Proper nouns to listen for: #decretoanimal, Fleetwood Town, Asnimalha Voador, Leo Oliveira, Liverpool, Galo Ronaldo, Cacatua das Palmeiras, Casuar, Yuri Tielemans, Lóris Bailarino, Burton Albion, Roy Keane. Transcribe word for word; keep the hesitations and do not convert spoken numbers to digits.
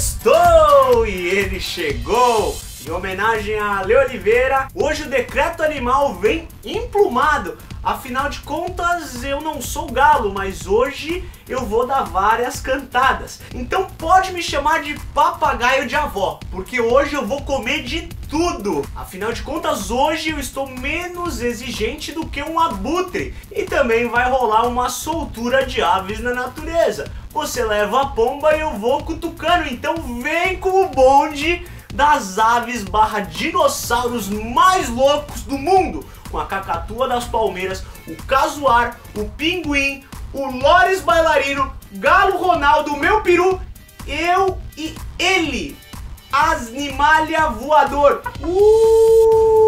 Sextou! E ele chegou! Em homenagem a Leo Oliveira, hoje o decreto animal vem emplumado. Afinal de contas, eu não sou galo, mas hoje eu vou dar várias cantadas. Então pode me chamar de papagaio de avó, porque hoje eu vou comer de tudo. Afinal de contas, hoje eu estou menos exigente do que um abutre. E também vai rolar uma soltura de aves na natureza. Você leva a pomba e eu vou cutucando. Então vem com o bonde das aves barra dinossauros mais loucos do mundo, com a Cacatua das Palmeiras, o Casuar, o Pinguim, o Lóris Bailarino, Galo Ronaldo, meu peru, eu e ele, Asnimalha Voador. Uh!